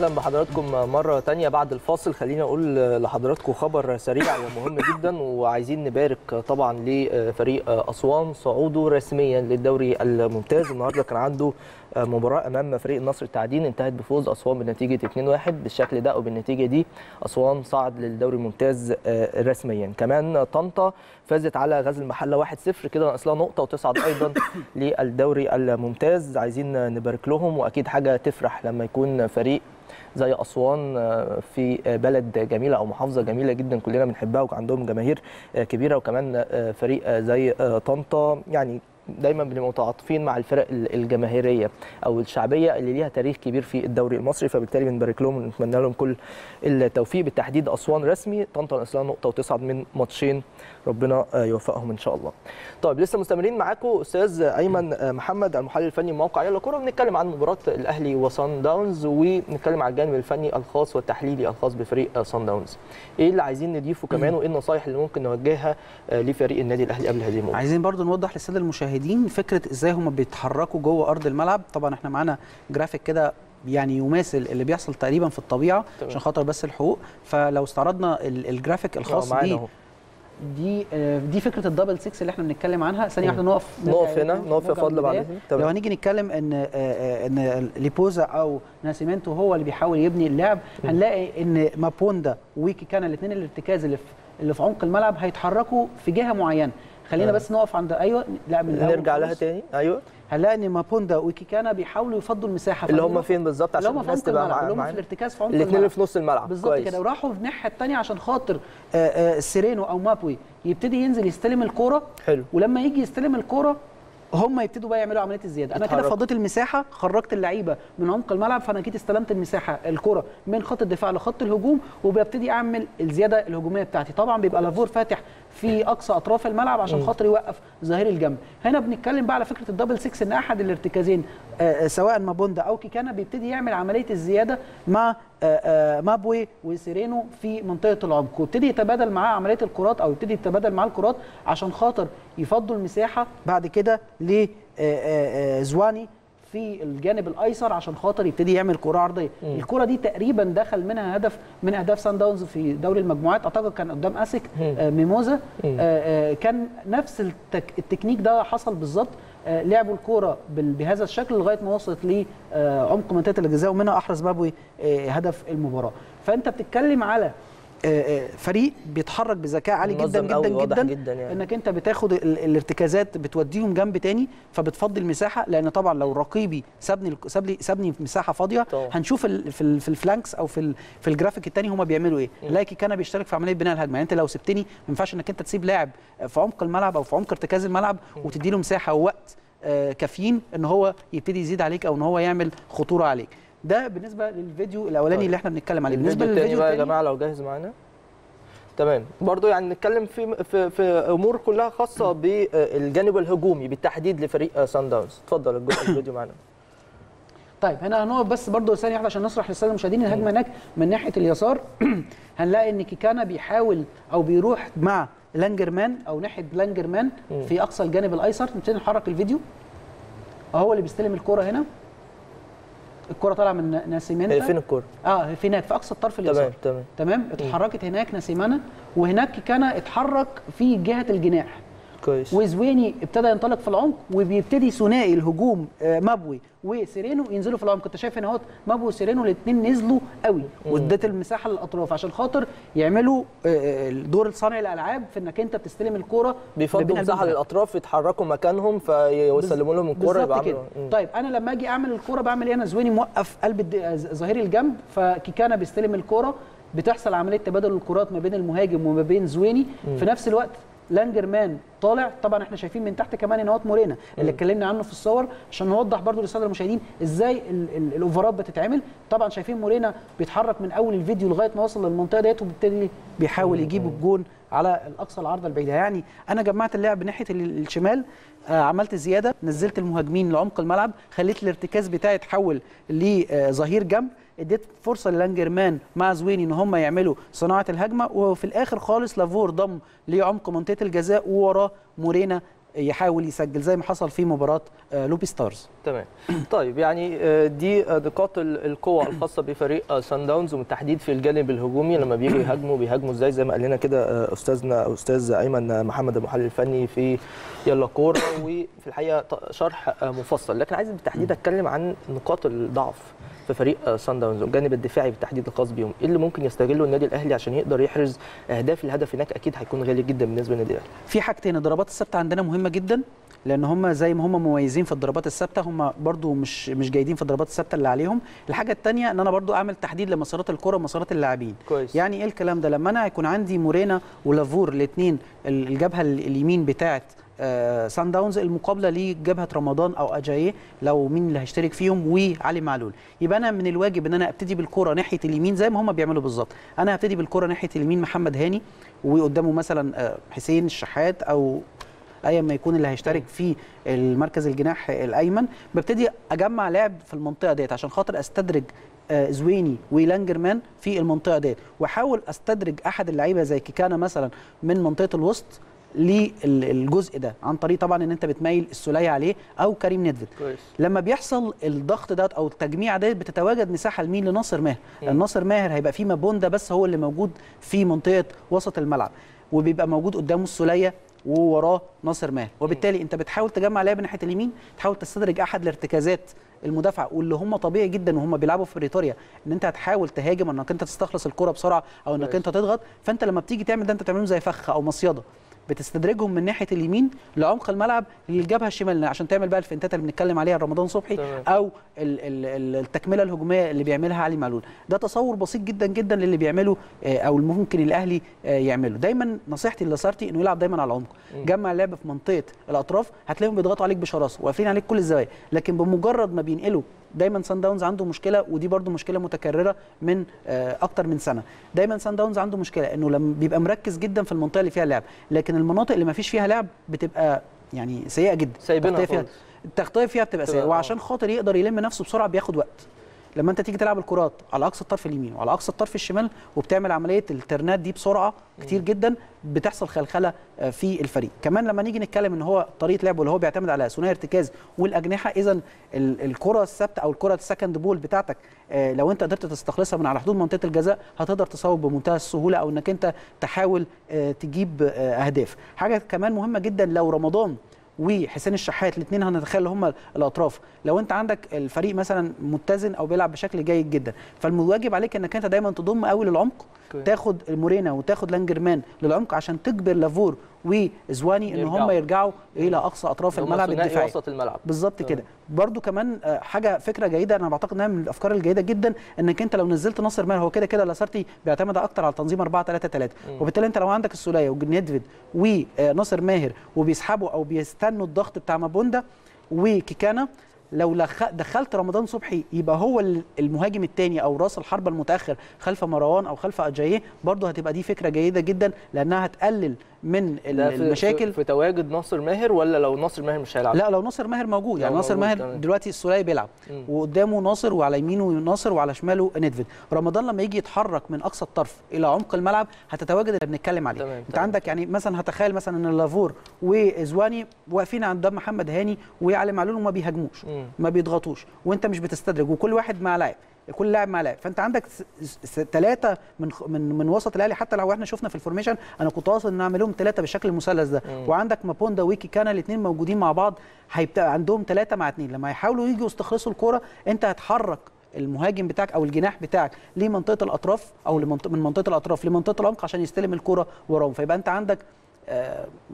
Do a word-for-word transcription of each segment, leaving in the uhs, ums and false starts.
اهلا بحضراتكم مره ثانيه بعد الفاصل. خلينا اقول لحضراتكم خبر سريع ومهم جدا، وعايزين نبارك طبعا لفريق اسوان صعوده رسميا للدوري الممتاز. النهارده كان عنده مباراه امام فريق نصر التعدين، انتهت بفوز اسوان بنتيجه اتنين واحد. بالشكل ده وبالنتيجه دي اسوان صعد للدوري الممتاز رسميا. كمان طنطا فازت على غزل المحله واحد صفر، كده ناقصها نقطه وتصعد ايضا للدوري الممتاز. عايزين نبارك لهم، واكيد حاجه تفرح لما يكون فريق زي أسوان في بلد جميلة أو محافظة جميلة جدا كلنا بنحبها وعندهم جماهير كبيرة. وكمان فريق زي طنطا، يعني دايما بنبقى متعاطفين مع الفرق الجماهيريه او الشعبيه اللي ليها تاريخ كبير في الدوري المصري، فبالتالي بنبارك لهم ونتمنى لهم كل التوفيق. بالتحديد اسوان رسمي، طنطا ناقصها نقطه وتصعد من ماتشين، ربنا يوفقهم ان شاء الله. طيب لسه مستمرين معاكم استاذ ايمن محمد المحلل الفني موقع يلا كوره، بنتكلم عن مباراه الاهلي وصن داونز ونتكلم على الجانب الفني الخاص والتحليلي الخاص بفريق صن داونز. ايه اللي عايزين نضيفه كمان، وايه النصايح اللي ممكن نوجهها لفريق النادي الاهلي قبل هذه المباراه؟ عايزين برضو نوضح للساده المشاهدين فكره ازاي هم بيتحركوا جوه ارض الملعب. طبعا احنا معانا جرافيك كده يعني يماثل اللي بيحصل تقريبا في الطبيعه عشان خاطر بس الحقوق، فلو استعرضنا الجرافيك الخاص بيه دي دي فكره الدبل ستة اللي احنا بنتكلم عنها. ثانيه واحده نقف نقف هنا نقف يا فضل بعد لو هنيجي نتكلم ان ان ليبوزا او ناسيمنتو هو اللي بيحاول يبني اللعب. هنلاقي ان مابوندا وكيكانا الاثنين الارتكاز اللي في اللي في عمق الملعب هيتحركوا في جهه معينه. خلينا بس نقف عند ايوه لا من نرجع لها تاني. ايوه هنلاقي ان مابوندا وكيكانا بيحاولوا يفضوا المساحه اللي هم فين بالظبط عشان الناس تبقى معانا، اللي هم في الارتكاز في عمق الملعب، الاثنين اللي في نص الملعب بالظبط كده، وراحوا في الناحيه الثانيه عشان خاطر سيرينو او مابوي يبتدي ينزل يستلم الكوره. حلو، ولما يجي يستلم الكوره هم يبتدوا بقى يعملوا عمليه الزياده. انا كده فضيت المساحه، خرجت اللعيبه من عمق الملعب، فانا جيت استلمت المساحه الكره من خط الدفاع لخط الهجوم وببتدي اعمل الزياده الهجوميه بتاعتي. طبعا بيبقى لافور فاتح في اقصى اطراف الملعب عشان خاطر يوقف ظهير الجنب. هنا بنتكلم بقى على فكره الدبل ستة ان احد الارتكازين سواء مابوندا او كيكانا بيبتدي يعمل عمليه الزياده مع مابوي وسيرينو في منطقه العمق، ويبتدي يتبادل معاه عمليه الكرات او يبتدي يتبادل معاه الكرات عشان خاطر يفضوا المساحه بعد كده لزواني في الجانب الايسر عشان خاطر يبتدي يعمل كره عرضيه. الكره دي تقريبا دخل منها هدف من اهداف صن داونز في دوري المجموعات، اعتقد كان قدام اسك ميموزا. كان نفس التك... التكنيك ده حصل بالظبط، لعبوا الكوره بهذا الشكل لغايه ما وصلت لعمق منطقه الجزاء ومنها احرز مابوي هدف المباراه. فانت بتتكلم على فريق بيتحرك بذكاء عالي جدا جدا جدا, جدا يعني. انك انت بتاخد الارتكازات بتوديهم جنب تاني فبتفضي المساحه، لان طبعا لو رقيبي سابني سابني سابني مساحه فاضيه طبعا. هنشوف في الفلانكس او في في الجرافيك الثاني هما بيعملوا ايه. لاكي كان بيشترك في عمليه بناء الهجمه، يعني انت لو سبتني ما ينفعش انك انت تسيب لاعب في عمق الملعب او في عمق ارتكاز الملعب وتدي له مساحه ووقت كافيين ان هو يبتدي يزيد عليك او ان هو يعمل خطوره عليك. ده بالنسبه للفيديو الاولاني طيب. اللي احنا بنتكلم عليه. بالنسبه للفيديو الثاني يا جماعه لو جاهز معانا تمام، برضو يعني نتكلم في في في امور كلها خاصه بالجانب الهجومي بالتحديد لفريق صن داونز. اتفضل الفيديو معانا. طيب هنا هنقف بس برضو ثانيه واحده عشان نشرح للساده المشاهدين الهجمه هناك من ناحيه اليسار. هنلاقي ان كيكانا بيحاول او بيروح مع لانجرمان او ناحيه لانجرمان في اقصى الجانب الايسر. نبتدي نحرك الفيديو، اهو اللي بيستلم الكوره هنا، الكره طالعه من ناسيمانه. فين الكره؟ اه في هناك في اقصى الطرف اليسار. تمام تمام اتحركت هناك ناسيمانه، وهناك كيكانا اتحرك في جهه الجناح. كويس. وزويني ابتدى ينطلق في العمق، وبيبتدي ثنائي الهجوم مابوي وسيرينو ينزلوا في العمق. انت شايف هنا اهوت مابوي وسيرينو الاثنين نزلوا قوي وادت المساحه للاطراف عشان خاطر يعملوا دور صانع الالعاب في انك انت بتستلم الكوره بيفضوا مساحه للاطراف يتحركوا مكانهم فيسلموا لهم الكوره يبقى كده. طيب انا لما اجي اعمل الكوره بعمل ايه؟ انا زويني موقف قلب ظهير الجنب، فكيكانا بيستلم الكوره، بتحصل عمليه تبادل الكرات ما بين المهاجم وما بين زويني. م. في نفس الوقت لانجرمان طالع. طبعا احنا شايفين من تحت كمان هنا مورينا اللي اتكلمنا عنه في الصور عشان نوضح برضو للساده المشاهدين ازاي الاوفرات بتتعمل. طبعا شايفين مورينا بيتحرك من اول الفيديو لغايه ما وصل للمنطقه ديت وبالتالي بيحاول يجيب الجون على الاقصى العارضه البعيده. يعني انا جمعت اللعب ناحيه الشمال، عملت زياده، نزلت المهاجمين لعمق الملعب، خليت الارتكاز بتاعي اتحول لظهير جنب، اديت فرصه للانجرمان مع زويني ان هم يعملوا صناعه الهجمه، وفي الاخر خالص لافور ضم لعمق منطقه الجزاء ووراه مورينا يحاول يسجل زي ما حصل في مباراه لوبي ستارز. تمام. طيب يعني دي نقاط القوه الخاصه بفريق سان داونز وبالتحديد في الجانب الهجومي، لما بييجوا يهاجموا بيهاجموا ازاي زي ما قال لنا كده استاذنا استاذ ايمن محمد المحلل الفني في يلا كوره، وفي الحقيقه شرح مفصل، لكن عايز بالتحديد اتكلم عن نقاط الضعف في فريق سان داونز والجانب الدفاعي بالتحديد الخاص بيهم. ايه اللي ممكن يستغله النادي الاهلي عشان يقدر يحرز اهداف؟ الهدف هناك اكيد هيكون غالي جدا بالنسبه للنادي الاهلي. في حاجتين، الضربات الثابته عندنا مهمه جدا، لان هم زي ما هم مميزين في الضربات الثابته هم برضو مش مش جيدين في الضربات الثابته اللي عليهم. الحاجه الثانيه ان انا برضو اعمل تحديد لمسارات الكره ومسارات اللاعبين. يعني ايه الكلام ده؟ لما انا يكون عندي مورينا ولافور الاثنين الجبهه اليمين بتاعه آه سان داونز، المقابله لجبهه رمضان او اجاييه لو مين اللي هيشترك فيهم وعلي معلول، يبقى انا من الواجب ان انا ابتدي بالكره ناحيه اليمين زي ما هم بيعملوا بالظبط. انا هبتدي بالكره ناحيه اليمين محمد هاني وقدامه مثلا حسين الشحات او ايا ما يكون اللي هيشترك في المركز الجناح الايمن، ببتدي اجمع لاعب في المنطقه ديت عشان خاطر استدرج زويني ولانجرمان في المنطقه ديت، واحاول استدرج احد اللعيبه زي كيكانا مثلا من منطقه الوسط للجزء ده عن طريق طبعا ان انت بتميل السوليه عليه او كريم ندفد. لما بيحصل الضغط ده او التجميع ده بتتواجد مساحه لمين؟ لناصر ماهر. ناصر ماهر هيبقى فيه مابوندا بس هو اللي موجود في منطقه وسط الملعب، وبيبقى موجود قدامه السوليه ووراه ناصر ماهر، وبالتالي انت بتحاول تجمع لاعب ناحيه اليمين، تحاول تستدرج احد الارتكازات المدافعه واللي هم طبيعي جدا وهم بيلعبوا في بريطانيا ان انت هتحاول تهاجم انك انت تستخلص الكره بسرعه او انك انت تضغط، فانت لما بتيجي تعمل ده انت بتعملهم زي فخ او مصيده، بتستدرجهم من ناحيه اليمين لعمق الملعب للجبهه الشمال عشان تعمل بقى الفنتات اللي بنتكلم عليها رمضان صبحي او التكمله الهجوميه اللي بيعملها علي معلول. ده تصور بسيط جدا جدا للي بيعمله او ممكن الاهلي يعمله. دايما نصيحتي للاسارتي انه يلعب دايما على العمق، جمع اللعب في منطقه الاطراف، هتلاقيهم بيضغطوا عليك بشراسه واقفين عليك كل الزوايا، لكن بمجرد ما بينقلوا دايما سان داونز عنده مشكله، ودي برده مشكله متكرره من اكتر من سنه. دايما سان داونز عنده مشكله انه لما بيبقى مركز جدا في المنطقه اللي فيها لعب، لكن المناطق اللي ما فيش فيها لعب بتبقى يعني سيئه جدا، سايبينها خالص، التغطيه فيها بتبقى سيئه، وعشان خاطر يقدر يلم نفسه بسرعه بياخد وقت. لما انت تيجي تلعب الكرات على اقصى الطرف اليمين وعلى اقصى الطرف الشمال وبتعمل عمليه الترنات دي بسرعه كتير جدا بتحصل خلخله في الفريق. كمان لما نيجي نتكلم ان هو طريقه لعبه اللي هو بيعتمد على ثنائي ارتكاز والاجنحه، اذا الكره الثابته او الكره السكند بول بتاعتك لو انت قدرت تستخلصها من على حدود منطقه الجزاء هتقدر تصوب بمنتهى السهوله او انك انت تحاول تجيب اهداف. حاجه كمان مهمه جدا لو رمضان وحسين الشحات الاثنين هنتخيل هم الاطراف، لو انت عندك الفريق مثلا متزن او بيلعب بشكل جيد جدا فالواجب عليك انك انت دايما تضم قوي للعمق، تاخد مورينا وتاخد لانجرمان للعمق عشان تجبر لافور وزواني ان هم يرجعوا الى اقصى اطراف الملعب الدفاعي وسط الملعب بالظبط كده. برده كمان حاجه فكره جيده انا بعتقد انها من الافكار الجيده جدا انك انت لو نزلت ناصر ماهر، هو كده كده لاسارتي بيعتمد اكتر على تنظيم أربعة ثلاثة ثلاثة، وبالتالي انت لو عندك السوليه وجندفيد وناصر ماهر وبيسحبوا او بيستنوا الضغط بتاع مابوندا وكيكانا، لو دخلت رمضان صبحي يبقى هو المهاجم الثاني او راس الحربه المتاخر خلف مروان او خلف اجاييه، برضه هتبقى دي فكره جيده جدا لانها هتقلل من المشاكل في, في تواجد ناصر ماهر. ولا لو ناصر ماهر مش هيلعب؟ لا لو ناصر ماهر موجود، يعني ناصر ماهر دلوقتي الثلاثي بيلعب وقدامه ناصر وعلى يمينه ناصر وعلى شماله ندفيد، رمضان لما يجي يتحرك من اقصى الطرف الى عمق الملعب هتتواجد اللي بنتكلم عليه. تمام. انت تمام. عندك يعني مثلا هتخيل مثلا ان لافور وزواني واقفين عند محمد هاني وعلي معلول وما بيهاجموش ما بيضغطوش وانت مش بتستدرج، وكل واحد مع لاعب، كل لاعب مع لاعب، فانت عندك ثلاثه من من من وسط الاهلي. حتى لو احنا شفنا في الفورميشن انا كنت قاصد ان اعملهم ثلاثه بالشكل المثلث ده، مم. وعندك مابوندا وكيكانا الاثنين موجودين مع بعض، هيبقى عندهم ثلاثه مع اثنين، لما يحاولوا يجوا يستخلصوا الكوره انت هتحرك المهاجم بتاعك او الجناح بتاعك لمنطقه الاطراف او لمنطقة من منطقه الاطراف لمنطقه العمق عشان يستلم الكوره وراهم، فيبقى انت عندك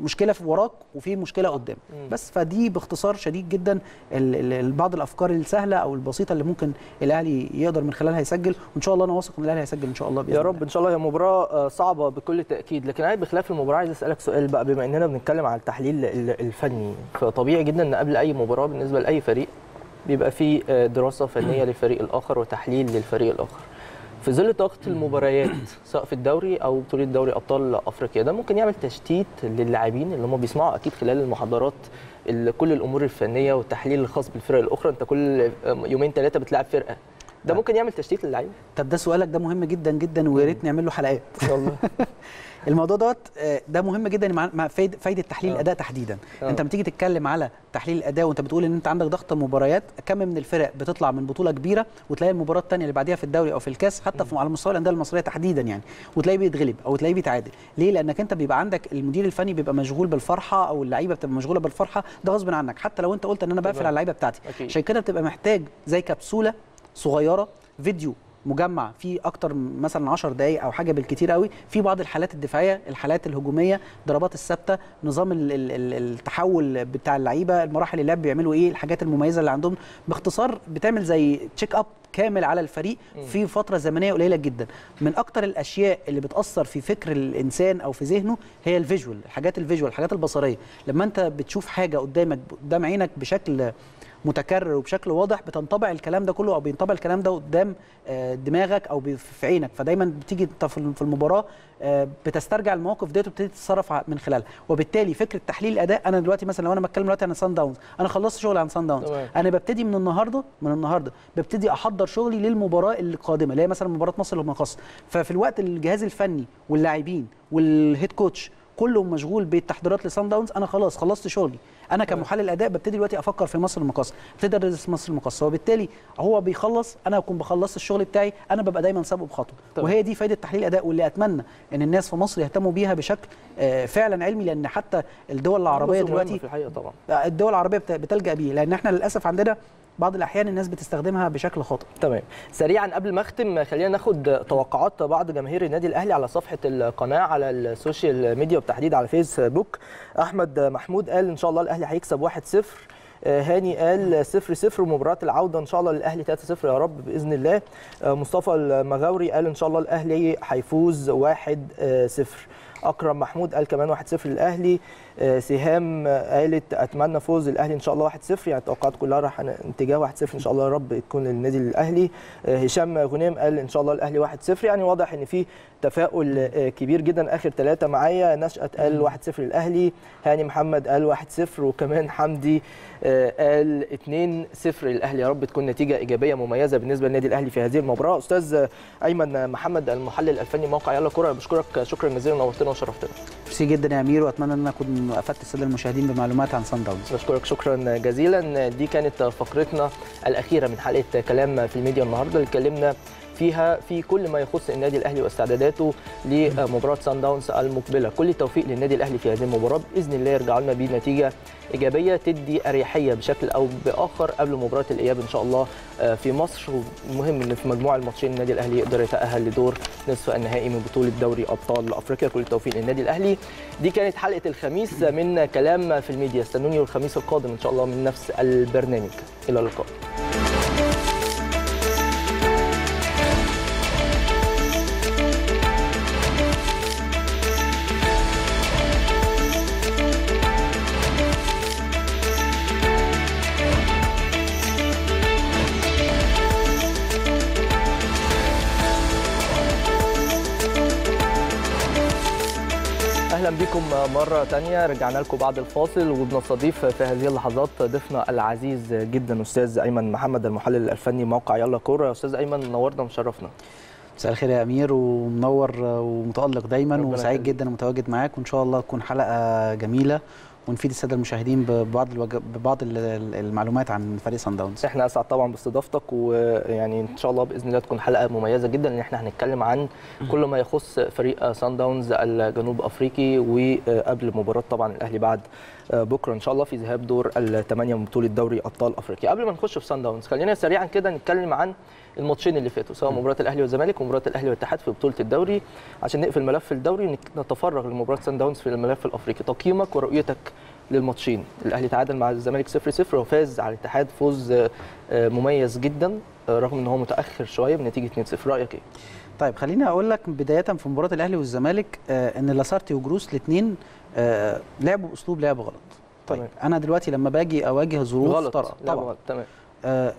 مشكله في وراك وفي مشكله قدام. بس فدي باختصار شديد جدا بعض الافكار السهله او البسيطه اللي ممكن الاهلي يقدر من خلالها يسجل، وان شاء الله انا واثق ان الاهلي هيسجل ان شاء الله بإذن يا رب. ان شاء الله هي مباراه صعبه بكل تاكيد، لكن عايز بخلاف المباراه عايز اسالك سؤال بقى، بما اننا بنتكلم على التحليل الفني فطبيعي جدا ان قبل اي مباراه بالنسبه لاي فريق بيبقى في دراسه فنيه للفريق الاخر وتحليل للفريق الاخر. في ظل ضغط المباريات سواء في الدوري او بطوله دوري ابطال افريقيا ده ممكن يعمل تشتيت للاعبين اللي هم بيسمعوا اكيد خلال المحاضرات كل الامور الفنيه والتحليل الخاص بالفرق الاخرى، انت كل يومين ثلاثه بتلعب فرقه، ده ممكن يعمل تشتيت للاعبين؟ طب ده سؤالك ده مهم جدا جدا ويا ريت نعمل له حلقات ان شاء الله. الموضوع دوت ده مهم جدا مع فايده تحليل الاداء تحديدا. أوه. انت لما تيجي تتكلم على تحليل الاداء وانت بتقول ان انت عندك ضغط مباريات، كم من الفرق بتطلع من بطوله كبيره وتلاقي المباراه الثانيه اللي بعديها في الدوري او في الكاس حتى في على مستوى الانديه المصريه تحديدا يعني، وتلاقيه بيتغلب او تلاقيه بيتعادل. ليه؟ لانك انت بيبقى عندك المدير الفني بيبقى مشغول بالفرحه او اللعيبه بتبقى مشغوله بالفرحه، ده غصب عنك حتى لو انت قلت ان انا بقفل على اللعيبه بتاعتي. عشان كده بتبقى محتاج زي كبسوله صغيره، فيديو مجمع فيه اكتر مثلا عشر دقائق او حاجه بالكتير قوي، في بعض الحالات الدفاعيه، الحالات الهجوميه، الضربات الثابته، نظام التحول بتاع اللعيبه، المراحل اللي بيعملوا ايه، الحاجات المميزه اللي عندهم. باختصار بتعمل زي تشيك اب كامل على الفريق في فتره زمنيه قليله جدا. من اكتر الاشياء اللي بتاثر في فكر الانسان او في ذهنه هي الفيجوال، الحاجات الفيجوال، الحاجات البصريه. لما انت بتشوف حاجه قدامك قدام عينك بشكل متكرر وبشكل واضح، بتنطبع الكلام ده كله او بينطبع الكلام ده قدام دماغك او في عينك. فدايما بتيجي انت في المباراه بتسترجع المواقف ديت وبتبتدي تتصرف من خلالها، وبالتالي فكره تحليل الاداء. انا دلوقتي مثلا لو انا بتكلم دلوقتي عن صن داونز، انا خلصت شغل عن صن داونز، انا ببتدي من النهارده من النهارده ببتدي احضر شغلي للمباراه القادمه اللي هي مثلا مباراه مصر والمقص. ففي الوقت الجهاز الفني واللاعبين والهيد كوتش كله مشغول بالتحضيرات لصن داونز، انا خلاص خلصت شغلي. انا كمحلل اداء ببتدي دلوقتي افكر في مصر المقاصه، ابتدي ادرس مصر المقاصه، وبالتالي هو بيخلص انا اكون بخلصت الشغل بتاعي. انا ببقى دايما سابقه بخطوه. وهي دي فائده تحليل الاداء، واللي اتمنى ان الناس في مصر يهتموا بيها بشكل فعلا علمي، لان حتى الدول العربيه دلوقتي طبعا الدول العربيه بتلجا بيه، لان احنا للاسف عندنا بعض الاحيان الناس بتستخدمها بشكل خاطئ. تمام. سريعا قبل ما اختم خلينا ناخد توقعات بعض جماهير النادي الاهلي على صفحه القناه على السوشيال ميديا وبالتحديد على فيسبوك. احمد محمود قال ان شاء الله الاهلي هيكسب واحد صفر. هاني قال صفر صفر ومباراه العوده ان شاء الله للاهلي ثلاثة صفر يا رب باذن الله. مصطفى المغاوري قال ان شاء الله الاهلي هيفوز واحد صفر. اكرم محمود قال كمان واحد صفر للاهلي. سهام قالت اتمنى فوز الاهلي ان شاء الله واحد صفر، يعني التوقعات كلها راح اتجاه واحد صفر ان شاء الله يا رب تكون للنادي الاهلي. هشام غنيم قال ان شاء الله الاهلي واحد صفر، يعني واضح ان في تفاؤل كبير جدا. اخر ثلاثه معايا، نشأت قال واحد صفر للاهلي، هاني محمد قال واحد صفر، وكمان حمدي قال اثنين صفر للاهلي. يا رب تكون نتيجه ايجابيه مميزه بالنسبه للنادي الاهلي في هذه المباراه. استاذ ايمن محمد المحلل الفني موقع يلا كره، بشكرك شكرا جزيلا، نورتنا وشرفتنا. ميرسي جدا يا امير، واتمنى ان اكون افدت الساده المشاهدين بمعلومات عن صن داونز. بشكرك شكرا جزيلا. دي كانت فقرتنا الاخيره من حلقه كلام في الميديا النهارده، اللي اتكلمنا فيها في كل ما يخص النادي الاهلي واستعداداته لمباراه صن داونز المقبله. كل التوفيق للنادي الاهلي في هذه المباراه، باذن الله يرجعوا لنا بنتيجه ايجابيه تدي اريحيه بشكل او باخر قبل مباراه الاياب ان شاء الله في مصر. والمهم ان في مجموع الماتشين النادي الاهلي يقدر يتاهل لدور نصف النهائي من بطوله دوري ابطال افريقيا. كل التوفيق للنادي الاهلي. دي كانت حلقه الخميس من كلام في الميديا، استنوني الخميس القادم ان شاء الله من نفس البرنامج. الى اللقاء. بكم مرة تانية، رجعنا لكم بعد الفاصل وبنستضيف في هذه اللحظات ضيفنا العزيز جدا أستاذ أيمن محمد المحلل الفني موقع يلا كورة. أستاذ أيمن نورنا ومشرفنا. مساء الخير يا أمير، ومنور ومتألق دايما، وسعيد جدا متواجد معاك، وإن شاء الله تكون حلقة جميلة ونفيد الساده المشاهدين ببعض الوج... ببعض المعلومات عن فريق صن داونز. احنا اسعد طبعا باستضافتك، ويعني ان شاء الله باذن الله تكون حلقه مميزه جدا، ان احنا هنتكلم عن كل ما يخص فريق صن داونز الجنوب افريقي، وقبل مباراه طبعا الاهلي بعد بكره ان شاء الله في ذهاب دور الثمانيه من بطوله دوري ابطال افريقيا. قبل ما نخش في صن داونز خلينا سريعا كده نتكلم عن الماتشين اللي فاتوا، سواء مباراه الاهلي والزمالك ومباراه الاهلي والاتحاد في بطوله الدوري، عشان نقفل ملف الدوري ونتفرغ لمباراه صن داونز في الملف الافريقي. تقييمك ورؤيتك للماتشين. الاهلي تعادل مع الزمالك صفر صفر وفاز على الاتحاد فوز مميز جدا رغم ان هو متاخر شويه بنتيجه اثنين صفر، رايك ايه؟ طيب خليني اقول لك بدايه في مباراه الاهلي والزمالك ان لاسارتي وجروس الاثنين لعبوا اسلوب لعب غلط. طيب انا دلوقتي لما باجي اواجه ظروف طبعا تمام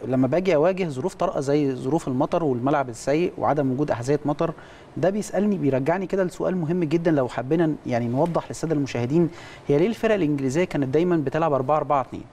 لما باجي اواجه ظروف طارئه زي ظروف المطر والملعب السيء وعدم وجود احذيه مطر، ده بيسالني بيرجعني كده لسؤال مهم جدا لو حبينا يعني نوضح للساده المشاهدين، هي ليه الفرق الانجليزيه كانت دايما بتلعب أربعة أربعة اتنين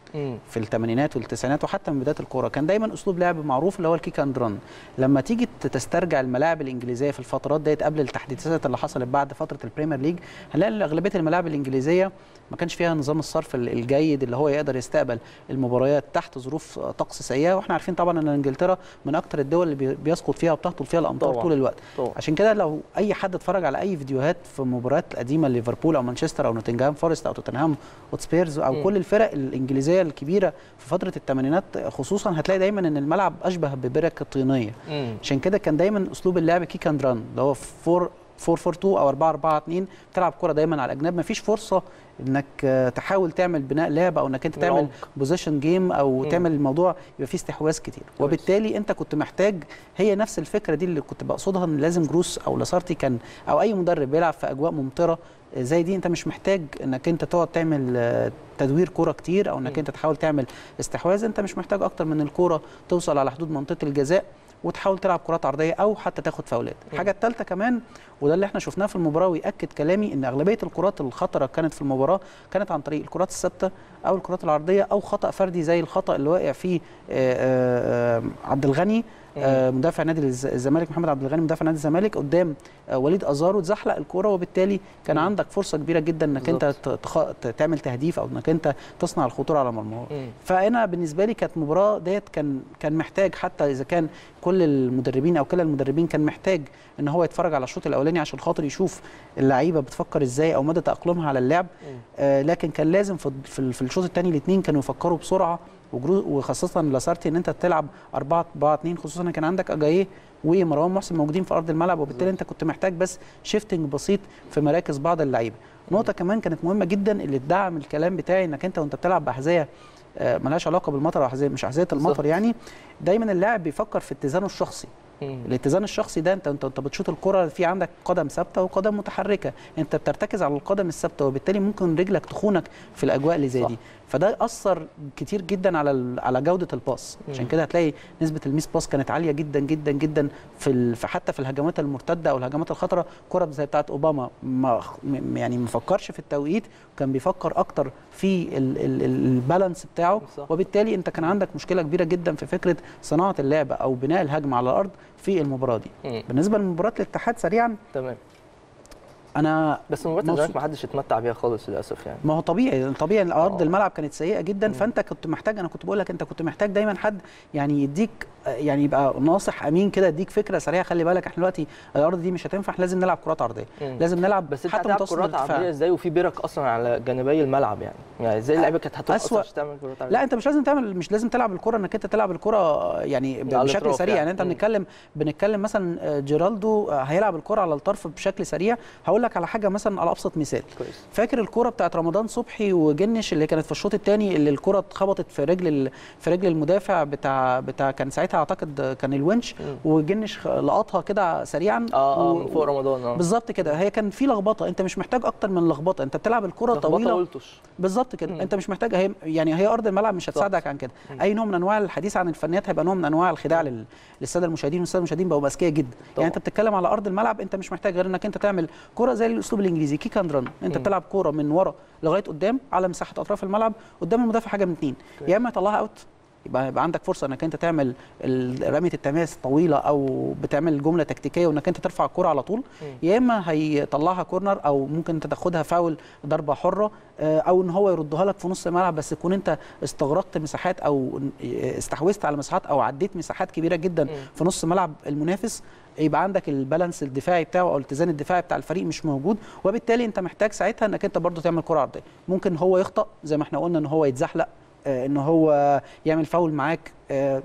في الثمانينات والتسعينات وحتى من بدايه الكوره؟ كان دايما اسلوب لعب معروف اللي هو الكيك اند ران. لما تيجي تسترجع الملاعب الانجليزيه في الفترات ديت قبل التحديثات اللي حصلت بعد فتره البريمير ليج، هنلاقي اغلبيه الملاعب الانجليزيه ما كانش فيها نظام الصرف الجيد اللي هو يقدر يستقبل المباريات تحت ظروف طقس سيئه، واحنا عارفين طبعا ان انجلترا من اكتر الدول اللي بيسقط فيها وبتهطل فيها الامطار طبعا. طول الوقت طبعا. عشان كده لو اي حد اتفرج على اي فيديوهات في مباريات قديمه ليفربول او مانشستر او نوتنغهام فورست او توتنهام وسبيرز او م. كل الفرق الانجليزيه الكبيره في فتره الثمانينات خصوصا، هتلاقي دايما ان الملعب اشبه ببركه طينيه. م. عشان كده كان دايما اسلوب اللعب كيك اند ران اللي هو أربعة أربعة اتنين او أربعة أربعة اتنين، بتلعب كرة دايما على الاجناب، مفيش فرصه انك تحاول تعمل بناء لعب او انك انت تعمل بوزيشن جيم او م. تعمل الموضوع يبقى فيه استحواذ كتير، وبالتالي انت كنت محتاج، هي نفس الفكره دي اللي كنت بقصدها ان لازم جروس او لاسارتي كان او اي مدرب بيلعب في اجواء ممطره زي دي انت مش محتاج انك انت تقعد تعمل تدوير كرة كتير او انك م. انت تحاول تعمل استحواذ، انت مش محتاج اكتر من الكرة توصل على حدود منطقه الجزاء وتحاول تلعب كرات عرضيه او حتى تاخد فاولات. الحاجه الثالثه كمان وده اللي احنا شفناه في المباراه ويأكد كلامي، ان اغلبيه الكرات الخطره كانت في المباراه كانت عن طريق الكرات الثابته او الكرات العرضيه او خطا فردي زي الخطا اللي واقع فيه عبد الغني مدافع نادي الزمالك، محمد عبد الغني مدافع نادي الزمالك قدام وليد ازارو، اتزحلق الكوره وبالتالي كان عندك فرصه كبيره جدا انك انت تعمل تهديف او انك انت تصنع الخطوره على مرماها. فانا بالنسبه لي كانت مباراه ديت كان كان محتاج، حتى اذا كان كل المدربين او كلا المدربين كان محتاج ان هو يتفرج على الشوط الاولاني عشان خاطر يشوف اللعيبه بتفكر ازاي او مدى تاقلمها على اللعب، آه لكن كان لازم في, في الشوط الثاني الاثنين كانوا يفكروا بسرعه، وخاصه لاسارتي ان انت تلعب أربعة أربعة اتنين، خصوصا كان عندك أجاييه ومروان محسن موجودين في ارض الملعب، وبالتالي انت كنت محتاج بس شيفتنج بسيط في مراكز بعض اللعيبه. نقطه كمان كانت مهمه جدا اللي تدعم الكلام بتاعي، انك انت وانت بتلعب باحذيه ملهاش علاقه بالمطر او احذيه مش احذيه المطر، يعني دايما اللاعب بيفكر في اتزانه الشخصي. الاتزان الشخصي ده انت انت بتشوط الكره في عندك قدم ثابته وقدم متحركه، انت بترتكز على القدم الثابته وبالتالي ممكن رجلك تخونك في الاجواء اللي زي دي، فده اثر كتير جدا على على جوده الباس. عشان كده هتلاقي نسبه الميس باس كانت عاليه جدا جدا جدا في حتى في الهجمات المرتده او الهجمات الخطره، كره زي بتاعه اوباما ما يعني ما فكرش في التوقيت، كان بيفكر اكتر في البالانس بتاعه، وبالتالي انت كان عندك مشكله كبيره جدا في فكره صناعه اللعبه او بناء الهجمه على الارض في المباراه دي. مم. بالنسبه لمباراه الاتحاد سريعا، تمام، انا بس مباراه الزمالك ما حدش اتمتع بيها خالص للاسف، يعني ما هو طبيعي طبيعي الارض الملعب كانت سيئه جدا. مم. فانت كنت محتاج، انا كنت بقول لك انت كنت محتاج دايما حد يعني يديك، يعني يبقى ناصح امين كده يديك فكره سريعه، خلي بالك احنا دلوقتي الارض دي مش هتنفع، لازم نلعب كرات عرضيه، لازم نلعب بس حتى متوسط الدفاع. كرات عرضيه ازاي وفي برك اصلا على جانبي الملعب؟ يعني يعني ازاي اللعيبه كانت هتروح اصلا تعمل كرات عرضيه؟ لا انت مش لازم تعمل، مش لازم تلعب الكره انك انت تلعب الكره يعني بشكل سريع، يعني انت بنتكلم بنتكلم مثلا جيرالدو هيلعب الكره على الطرف بشكل سريع. هقول لك على حاجه مثلا على ابسط مثال، فاكر الكره بتاعت رمضان صبحي وجنش اللي كانت في الشوط الثاني اللي الكره اتخبطت في رجل في رجل المدافع بتاع بتاع كان ساعتها اعتقد كان الونش، وجنش لقطها كده سريعا اه اه من فوق رمضان اه بالظبط كده، هي كان في لخبطه، انت مش محتاج اكتر من لخبطه، انت بتلعب الكره طويله بالظبط كده، انت مش محتاج، هي يعني هي ارض الملعب مش هتساعدك عن كده. مم. اي نوع من انواع الحديث عن الفنيات هيبقى نوع من انواع الخداع لل... للساده المشاهدين، والساده المشاهدين بقوا اذكياء جدا طبعا. يعني انت بتتكلم على ارض الملعب، انت مش محتاج غير انك انت تعمل كره زي الاسلوب الانجليزي كيك اند ران، انت مم. بتلعب كوره من ورا لغايه قدام على مساحه اطراف الملعب قدام المدافع، حاجه من اثنين، يا اما يطلعها اوت يبقى عندك فرصه انك انت تعمل رميه التماس طويله او بتعمل جمله تكتيكيه وانك انت ترفع الكره على طول، يا اما هيطلعها كورنر او ممكن انت تاخدها فاول ضربه حره، او ان هو يردها لك في نص الملعب، بس تكون انت استغرقت مساحات او استحوذت على مساحات او عديت مساحات كبيره جدا في نص ملعب المنافس، يبقى عندك البالانس الدفاعي بتاعه او الاتزان الدفاعي بتاع الفريق مش موجود، وبالتالي انت محتاج ساعتها انك انت برضه تعمل كره عرضيه، ممكن هو يخطأ زي ما احنا قلنا، ان هو يتزحلق، ان هو يعمل فاول معاك،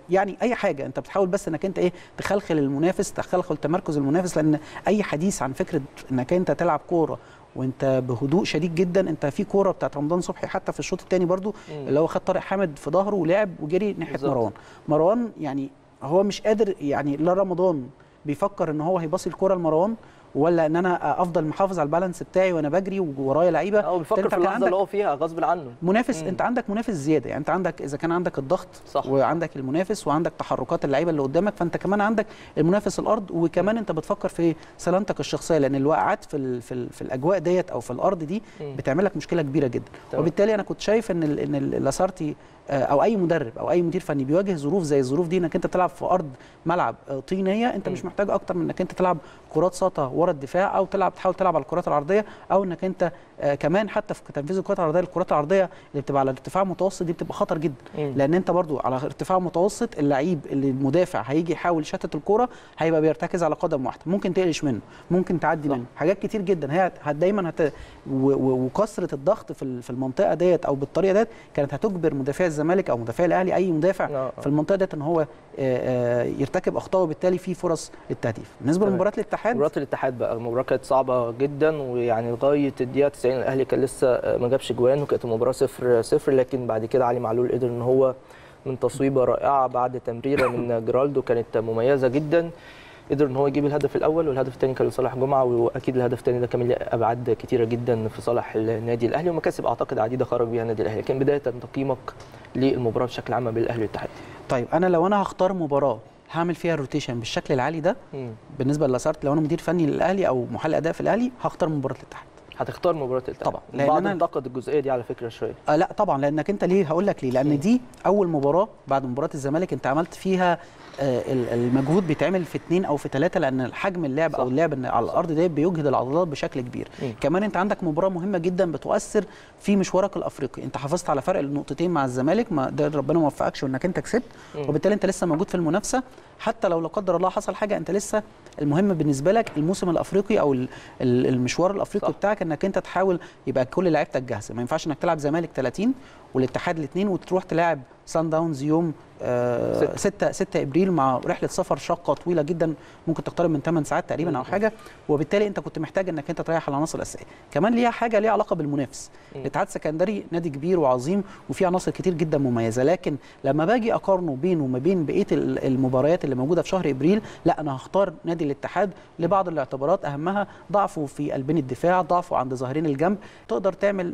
يعني اي حاجه، انت بتحاول بس انك انت ايه تخلخل المنافس، تخلخل تمركز المنافس، لان اي حديث عن فكره انك انت تلعب كوره وانت بهدوء شديد جدا، انت في كوره بتاعت رمضان صبحي حتى في الشوط الثاني برضو اللي هو خد طارق حامد في ظهره ولعب وجري ناحيه بالزبط. مروان مروان يعني هو مش قادر، يعني لا رمضان بيفكر ان هو هيباصي الكوره لمروان ولا ان انا افضل محافظ على البالانس بتاعي وانا بجري ورايا لعيبه او بفكر في اللحظه اللي هو فيها غصب عنه منافس. مم. انت عندك منافس زياده، يعني انت عندك اذا كان عندك الضغط صح. وعندك المنافس وعندك تحركات اللعيبه اللي قدامك، فانت كمان عندك المنافس الارض، وكمان انت بتفكر في سلامتك الشخصيه، لان الوقعات في في, في الاجواء ديت او في الارض دي بتعمل لك مشكله كبيره جدا. طبعا. وبالتالي انا كنت شايف ان ال ان اللاسارتي او اي مدرب او اي مدير فني بيواجه ظروف زي الظروف دي، انك انت تلعب في ارض ملعب طينيه، انت م. مش محتاج اكتر من انك انت تلعب كرات سطة ورا الدفاع، او تلعب تحاول تلعب على الكرات العرضيه، او انك انت كمان حتى في تنفيذ الكرات العرضيه، الكرات العرضيه اللي بتبقى على ارتفاع متوسط دي بتبقى خطر جدا، م. لان انت برضو على ارتفاع متوسط اللعيب اللي المدافع هيجي يحاول يشتت الكوره هيبقى بيرتكز على قدم واحده، ممكن تقلش منه، ممكن تعدي منه حاجات كتير جدا. هي دايما هت... و... و... وكثره الضغط في المنطقه ديت او بالطريقه ديت كانت هتجبر مدافع الزمالك او مدافع الاهلي اي مدافع لا. في المنطقه ديت ان هو يرتكب اخطاء، وبالتالي في فرص للتهديف. بالنسبه لمباراه الاتحاد، مباراه الاتحاد بقى مباراه كانت صعبه جدا، ويعني لغايه الدقيقه تسعين الاهلي كان لسه ما جابش جوان، وكانت المباراه صفر صفر، لكن بعد كده علي معلول قدر ان هو من تصويبه رائعه بعد تمريره من جيرالدو كانت مميزه جدا، قدر ان هو يجيب الهدف الاول، والهدف الثاني كان لصالح جمعه، واكيد الهدف الثاني ده كان له ابعاد كتيره جدا في صالح النادي الاهلي، ومكاسب اعتقد عديده خرج بيها النادي الاهلي. كان بدايه تقييمك للمباراه بشكل عام بالاهلي والاتحاد؟ طيب انا لو انا هختار مباراه هعمل فيها الروتيشن بالشكل العالي ده مم. بالنسبه للاسارت، لو انا مدير فني للاهلي او محل اداء في الاهلي هختار مباراه الاتحاد. هتختار مباراه الاتحاد طبعا، لان انا انتقد الجزئيه دي على فكره شويه. آه لا طبعا، لانك انت ليه هقول لك ليه، لان مم. دي اول مباراه بعد مباراه الزمالك انت عملت فيها المجهود بيتعمل في اثنين او في ثلاثه، لان حجم اللعب صح. او اللعب على الارض ده بيجهد العضلات بشكل كبير. م. كمان انت عندك مباراه مهمه جدا بتؤثر في مشوارك الافريقي، انت حافظت على فرق النقطتين مع الزمالك، ما ده ربنا ما وفقكش وانك انت كسبت، وبالتالي انت لسه موجود في المنافسه، حتى لو لا قدر الله حصل حاجه انت لسه المهم بالنسبه لك الموسم الافريقي او المشوار الافريقي صح. بتاعك، انك انت تحاول يبقى كل لعيبتك جاهزه، ما ينفعش انك تلعب زمالك ثلاثين والاتحاد الاثنين وتروح تلاعب سان داونز يوم ستة ابريل مع رحله سفر شاقه طويله جدا، ممكن تقترب من ثمان ساعات تقريبا او حاجه، وبالتالي انت كنت محتاج انك انت تريح العناصر الاساسيه. كمان ليها حاجه ليها علاقه بالمنافس، الاتحاد السكندري نادي كبير وعظيم وفيه عناصر كتير جدا مميزه، لكن لما باجي اقارنه بينه وما بين بقيه المباريات اللي موجوده في شهر ابريل، لا انا هختار نادي الاتحاد لبعض الاعتبارات، اهمها ضعفه في قلبين الدفاع، ضعفه عند ظهرين الجنب، تقدر تعمل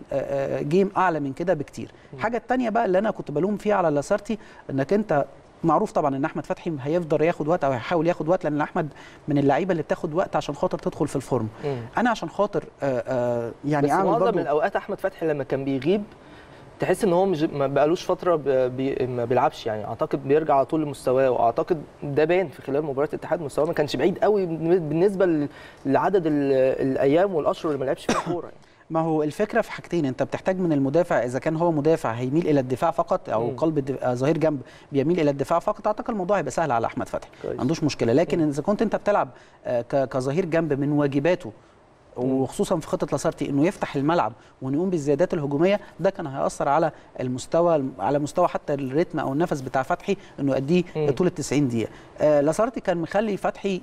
جيم اعلى من كده بكتير. الحاجه الثانيه بقى اللي انا كنت بلوم فيها على لاسارتي، انك انت معروف طبعا ان احمد فتحي هيفضل ياخد وقت او هيحاول ياخد وقت، لان احمد من اللعيبه اللي بتاخد وقت عشان خاطر تدخل في الفورم. مم. انا عشان خاطر آآ آآ يعني اعمل برضه، بس معظم الاوقات احمد فتحي لما كان بيغيب تحس ان هو مش ما بقالوش فتره بي ما بيلعبش، يعني اعتقد بيرجع على طول لمستواه، واعتقد ده باين في خلال مباراه الاتحاد، مستواه ما كانش بعيد قوي بالنسبه لعدد الايام والاشهر اللي ما لعبش فيها كوره. يعني ما هو الفكره في حاجتين، انت بتحتاج من المدافع اذا كان هو مدافع هيميل الى الدفاع فقط، او م. قلب ظهير جنب بيميل الى الدفاع فقط، اعتقد الموضوع هيبقى سهل على احمد فتحي ما عندوش مشكله، لكن م. اذا كنت انت بتلعب كظهير جنب من واجباته وخصوصا في خطه لاسارتي انه يفتح الملعب وانه يقوم بالزيادات الهجوميه، ده كان هياثر على المستوى على مستوى حتى الريتم او النفس بتاع فتحي انه يؤديه طول ال تسعين دقيقه. آه لاسارتي كان مخلي فتحي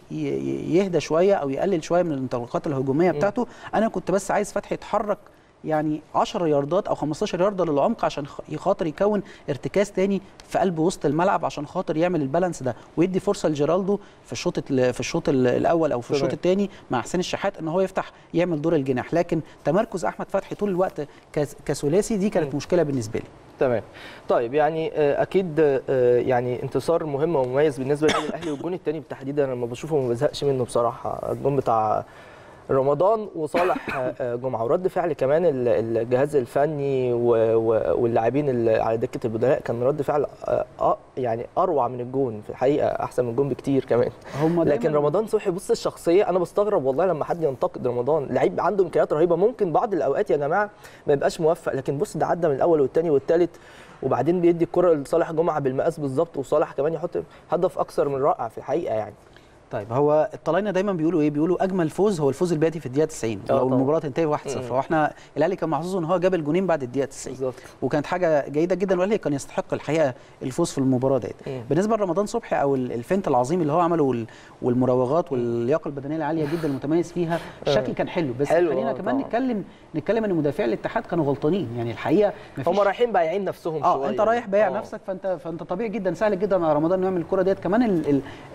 يهدى شويه او يقلل شويه من الانطلاقات الهجوميه بتاعته، انا كنت بس عايز فتحي يتحرك يعني عشر ياردات او خمستاشر يارده للعمق عشان خاطر يكون ارتكاز تاني في قلب وسط الملعب، عشان خاطر يعمل البالانس ده ويدي فرصه لجيرالدو في الشوط في الشوط الاول او في الشوط الثاني مع حسين الشحات ان هو يفتح يعمل دور الجناح، لكن تمركز احمد فتحي طول الوقت كثلاثي دي كانت م. مشكله بالنسبه لي. تمام. طيب يعني اكيد يعني انتصار مهم ومميز بالنسبه للاهلي، والجون الثاني بالتحديد انا لما بشوفه ما بزهقش منه بصراحه، الجون بتاع رمضان وصالح جمعه، ورد فعل كمان الجهاز الفني واللاعبين اللي على دكه البدلاء كان رد فعل يعني اروع من الجون في الحقيقه، احسن من الجون بكتير كمان، لكن رمضان صبحي بص الشخصيه، انا بستغرب والله لما حد ينتقد رمضان، لعيب عنده امكانيات رهيبه، ممكن بعض الاوقات يا جماعه ما يبقاش موفق، لكن بص ده عدى من الاول والثاني والثالث، وبعدين بيدي الكره لصالح جمعه بالمقاس بالظبط، وصالح كمان يحط هدف اكثر من رائع في الحقيقه يعني. طيب هو الطلاينه دايما بيقولوا ايه؟ بيقولوا اجمل فوز هو الفوز الباتي في الدقيقه تسعين، لو المباراه تنتهي واحد صفر، واحنا الاهلي كان محظوظ ان هو جاب الجونين بعد الدقيقه تسعين بالظبط، وكانت حاجه جيده جدا، والاهلي كان يستحق الحقيقه الفوز في المباراه ديت. بالنسبه لرمضان صبحي او الفنت العظيم اللي هو عمله والمراوغات واللياقه البدنيه العاليه جدا المتميز فيها، الشكل كان حلو، بس حلو خلينا كمان طبعا. نتكلم نتكلم ان مدافعي الاتحاد كانوا غلطانين، يعني الحقيقه هم رايحين بايعين نفسهم اه شوية. انت رايح بايع نفسك، فانت فانت طبيعي جدا سهل جدا مع رمضان انه يعمل الكوره ديت، كمان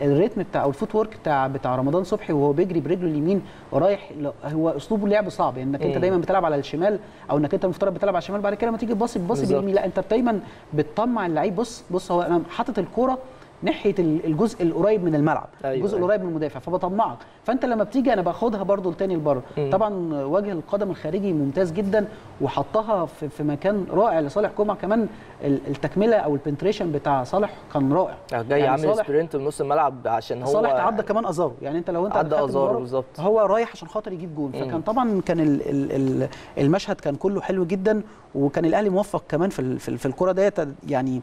الريتم بتاع او الفوت الفورك بتاع بتاع رمضان صبحي وهو بيجري برجله اليمين ورايح، هو اسلوبه اللعب صعب، انك يعني انت دايما بتلعب على الشمال او انك انت المفترض بتلعب على الشمال، بعد كده لما تيجي تباصي تباصي باليمين، لا انت دايما بتطمع اللعيب. بص بص هو انا حاطط الكوره ناحيه الجزء القريب من الملعب، أيوة الجزء أيوة القريب من المدافع، فبطمعك، فانت لما بتيجي انا باخدها برده لتاني لبره. طبعا وجه القدم الخارجي ممتاز جدا وحطها في, في مكان رائع لصالح كومع. كمان التكمله او البنتريشن بتاع صالح كان رائع، جاي يعني عامل سبرنت لنص الملعب عشان هو صالح تعدى كمان ازارو، يعني انت لو انت عدى ازارو بالظبط هو رايح عشان خاطر يجيب جون. فكان طبعا كان ال ال ال المشهد كان كله حلو جدا، وكان الاهلي موفق كمان في في الكره ديت. يعني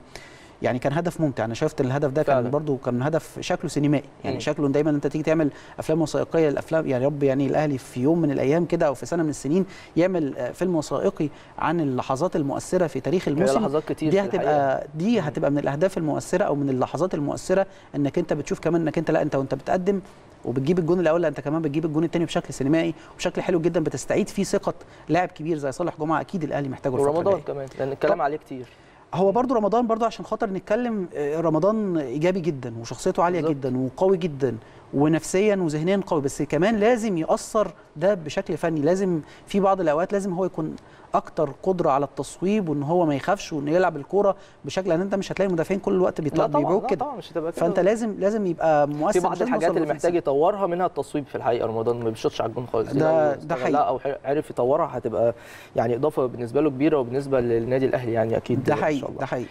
يعني كان هدف ممتع، انا شفت الهدف ده كان برده كان هدف شكله سينمائي، يعني مم. شكله دايما انت تيجي تعمل افلام وثائقيه، الافلام يعني يا رب يعني الاهلي في يوم من الايام كده او في سنه من السنين يعمل فيلم وثائقي عن اللحظات المؤثره في تاريخ الموسم. لحظات كتير دي هتبقى دي هتبقى من الاهداف المؤثره او من اللحظات المؤثره، انك انت بتشوف كمان انك انت لا انت وانت بتقدم وبتجيب الجون الاول، لا انت كمان بتجيب الجون الثاني بشكل سينمائي وبشكل حلو جدا، بتستعيد فيه ثقه لاعب كبير زي صالح جمعه. اكيد الاهلي محتاجه الفتره دي، ورمضان كمان لان الكلام عليه كتير. هو برضو رمضان برضو عشان خاطر نتكلم، رمضان إيجابي جدا وشخصيته عالية بالضبط. جدا وقوي جدا ونفسيا وذهنيا قوي، بس كمان لازم يأثر ده بشكل فني. لازم في بعض الأوقات لازم هو يكون اكتر قدره على التصويب، وان هو ما يخافش وان يلعب الكوره بشكل، لان انت مش هتلاقي المدافعين كل الوقت بيطلعوا كده، فانت لازم لازم يبقى مؤثر. في بعض الحاجات اللي محتاج يطورها منها التصويب في الحقيقه، رمضان ما بيشوطش على الجون خالص، ده ده حقيقي، او عرف يطورها هتبقى يعني اضافه بالنسبه له كبيره وبالنسبه للنادي الاهلي يعني اكيد ده حقيقي ده حقيقي.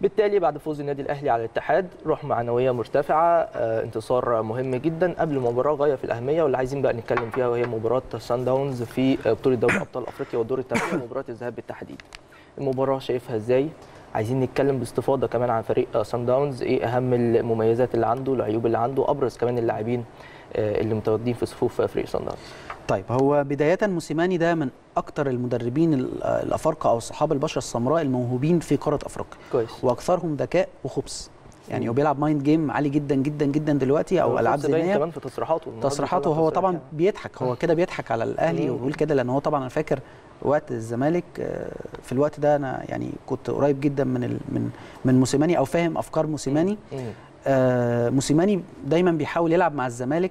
بالتالي بعد فوز النادي الاهلي على الاتحاد روح معنويه مرتفعه، انتصار مهم جدا قبل مباراه غايه في الاهميه، واللي عايزين بقى نتكلم فيها وهي مباراه سان داونز في بطوله دوري ابطال افريقيا والدور الثمانيه، مباراه الذهاب بالتحديد. المباراه شايفها ازاي؟ عايزين نتكلم باستفاضه كمان عن فريق سان داونز، ايه اهم المميزات اللي عنده، العيوب اللي عنده، ابرز كمان اللاعبين اللي متواجدين في صفوف فريق سان داونز. طيب هو بدايه موسيماني ده من اكثر المدربين الافارقه او صحاب البشره السمراء الموهوبين في قاره افريقيا كويس، واكثرهم ذكاء وخبث، يعني هو بيلعب مايند جيم عالي جدا جدا جدا دلوقتي او العاب ذهنيه. كمان في تصريحاته تصريحاته هو طبعا يعني. بيضحك هو كده بيضحك على الاهلي وبيقول كده، لان هو طبعا انا فاكر وقت الزمالك في الوقت ده انا يعني كنت قريب جدا من ال من من موسيماني او فاهم افكار موسيماني. آه موسيماني دايما بيحاول يلعب مع الزمالك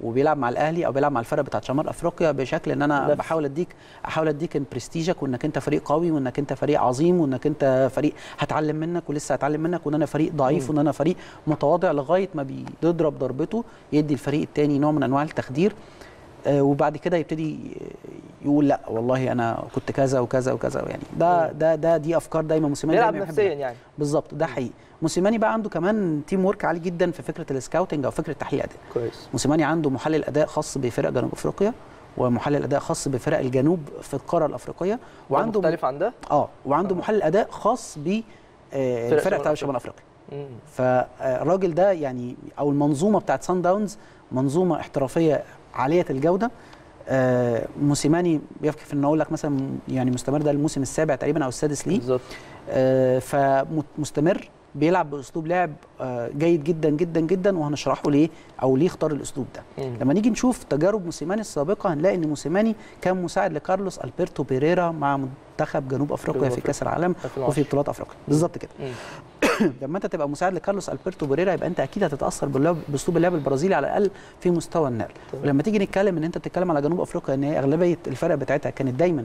وبيلعب مع الاهلي او بيلعب مع الفرق بتاعت شمال افريقيا بشكل ان انا بحاول اديك احاول اديك برستيجك، وانك انت فريق قوي وانك انت فريق عظيم وانك انت فريق هتعلم منك ولسه هتعلم منك، وان انا فريق ضعيف وان انا فريق متواضع، لغايه ما بيضرب ضربته يدي الفريق الثاني نوع من انواع التخدير. آه وبعد كده يبتدي يقول لا والله انا كنت كذا وكذا وكذا، يعني ده ده ده دي افكار دايما موسيماني بيلعب نفسيا يعني بالظبط ده حقيقي. موسيماني بقى عنده كمان تيم ورك عالي جدا في فكره السكاوتنج او فكره تحليل الاداء كويس. موسيماني عنده محلل اداء خاص بفرق جنوب افريقيا ومحلل اداء خاص بفرق الجنوب في القاره الافريقيه، وعنده مختلف عن ده اه وعنده آه. محلل اداء خاص بالفرق بتاع شمال افريقيا. فالراجل ده يعني او المنظومه بتاعت سان داونز منظومه احترافيه عاليه الجوده. آه موسيماني يكفي ان اقول لك مثلا يعني مستمر، ده الموسم السابع تقريبا او السادس ليه بالظبط. آه فمستمر بيلعب باسلوب لعب آه جيد جدا جدا جدا، وهنشرحه ليه او ليه اختار الاسلوب ده. مم. لما نيجي نشوف تجارب موسيماني السابقه هنلاقي ان موسيماني كان مساعد لكارلوس البرتو بيريرا مع منتخب جنوب افريقيا في كاس العالم وفي بطولات افريقيا بالظبط كده. لما انت تبقى مساعد لكارلوس البرتو بيريرا يبقى انت اكيد هتتاثر باسلوب اللعب البرازيلي على الاقل في مستوى النقل. ولما تيجي نتكلم ان انت بتتكلم على جنوب افريقيا ان هي اغلبيه الفرق بتاعتها كانت دايما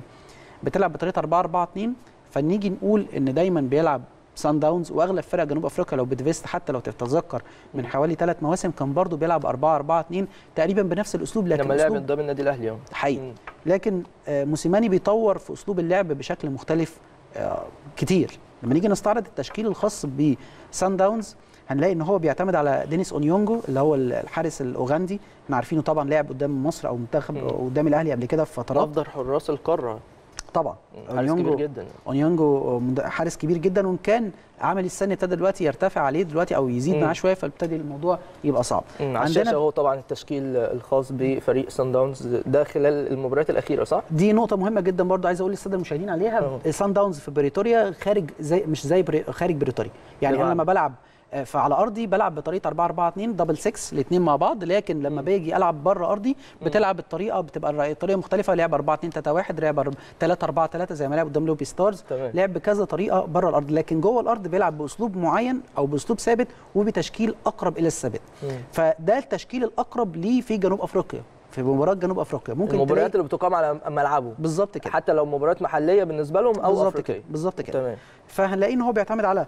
بتلعب بطريقه أربعة أربعة اتنين، فنيجي نقول ان دايما بيلعب سان داونز واغلب فرق جنوب افريقيا لو بتفيست حتى لو تتذكر من حوالي ثلاث مواسم كان برضو بيلعب أربعة أربعة اتنين تقريبا بنفس الاسلوب، لكن لما لعب قدام النادي الاهلي حقيقي. لكن موسيماني بيطور في اسلوب اللعب بشكل مختلف كتير. لما نيجي نستعرض التشكيل الخاص بسان داونز هنلاقي ان هو بيعتمد على دينيس اونيونجو اللي هو الحارس الاوغندي، احنا عارفينه طبعا لعب قدام مصر او منتخب قدام الاهلي قبل كده في فترات، افضل حراس القاره طبعا. اونيونجو جدا اونيونجو حارس كبير جدا، وان كان عمل السن ابتدى دلوقتي يرتفع عليه دلوقتي او يزيد معاه شويه، فابتدى الموضوع يبقى صعب. عندنا هو طبعا التشكيل الخاص بفريق سان داونز ده خلال المباريات الاخيره صح؟ دي نقطه مهمه جدا برضو عايز اقول للساده المشاهدين عليها. سان داونز في بريتوريا خارج زي مش زي بري خارج بريتوريا، يعني انا لما بلعب فعلى ارضي بلعب بطريقه أربعة أربعة اثنين دبل ستة الاثنين مع بعض، لكن لما باجي العب بره ارضي بتلعب الطريقه بتبقى الطريقه مختلفه، لعب أربعة اثنين ثلاثة واحد، لعب ثلاثة أربعة ثلاثة زي ما لعب قدام لوبي ستارز، لعب بكذا طريقه بره الارض، لكن جوه الارض بيلعب باسلوب معين او باسلوب ثابت وبتشكيل اقرب الى الثابت. فده التشكيل الاقرب ليه في جنوب افريقيا، في مباراه جنوب افريقيا ممكن المباريات اللي بتقام على ملعبهم بالظبط كده، حتى لو مباريات محليه بالنسبه لهم او افريقيه بالظبط كده تمام. فهنلاقي ان هو بيعتمد على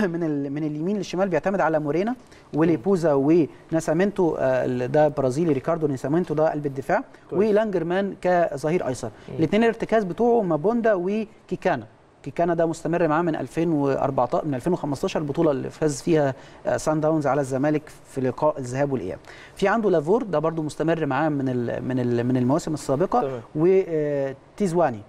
من من اليمين للشمال، بيعتمد على مورينا وليبوزا وناسامينتو، ده برازيلي ريكاردو ناسامينتو ده قلب الدفاع، ولانجرمان كظهير ايسر. الاثنين الارتكاز بتوعه مابوندا وكيكانا، كيكانا ده مستمر معاه من ألفين وأربعة عشر من ألفين وخمسة عشر البطوله اللي فاز فيها سان داونز على الزمالك في لقاء الذهاب والاياب. في عنده لافور ده برده مستمر معاه من ال من ال من المواسم السابقه، وتيزواني